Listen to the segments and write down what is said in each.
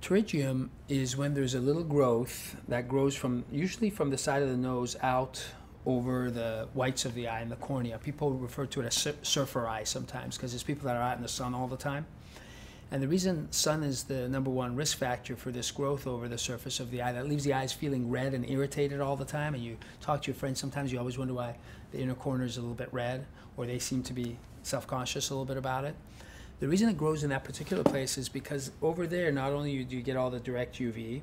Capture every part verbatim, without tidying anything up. Pterygium is when there's a little growth that grows from, usually from the side of the nose out over the whites of the eye and the cornea. People refer to it as surfer eye sometimes because it's people that are out in the sun all the time. And the reason sun is the number one risk factor for this growth over the surface of the eye that leaves the eyes feeling red and irritated all the time. And you talk to your friends sometimes, you always wonder why the inner corner is a little bit red, or they seem to be self-conscious a little bit about it. The reason it grows in that particular place is because over there, not only do you get all the direct U V,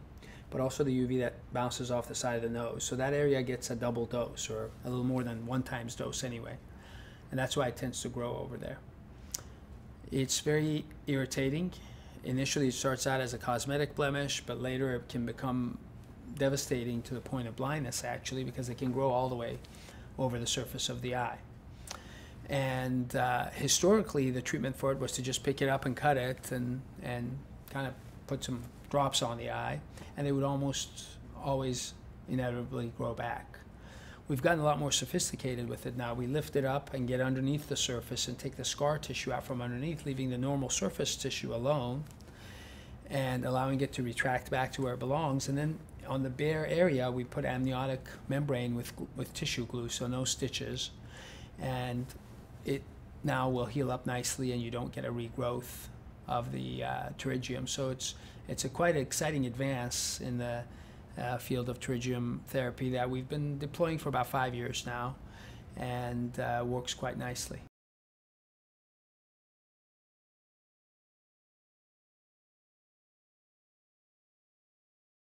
but also the U V that bounces off the side of the nose. So that area gets a double dose, or a little more than one times dose anyway. And that's why it tends to grow over there. It's very irritating. Initially, it starts out as a cosmetic blemish, but later it can become devastating to the point of blindness, actually, because it can grow all the way over the surface of the eye. And uh, historically, the treatment for it was to just pick it up and cut it and, and kind of put some drops on the eye, and they would almost always inevitably grow back. We've gotten a lot more sophisticated with it now. We lift it up and get underneath the surface and take the scar tissue out from underneath, leaving the normal surface tissue alone and allowing it to retract back to where it belongs. And then on the bare area, we put amniotic membrane with, with tissue glue, so no stitches. And it now will heal up nicely, and you don't get a regrowth of the uh, pterygium. So it's, it's a quite exciting advance in the Uh, field of pterygium therapy that we've been deploying for about five years now, and uh, works quite nicely.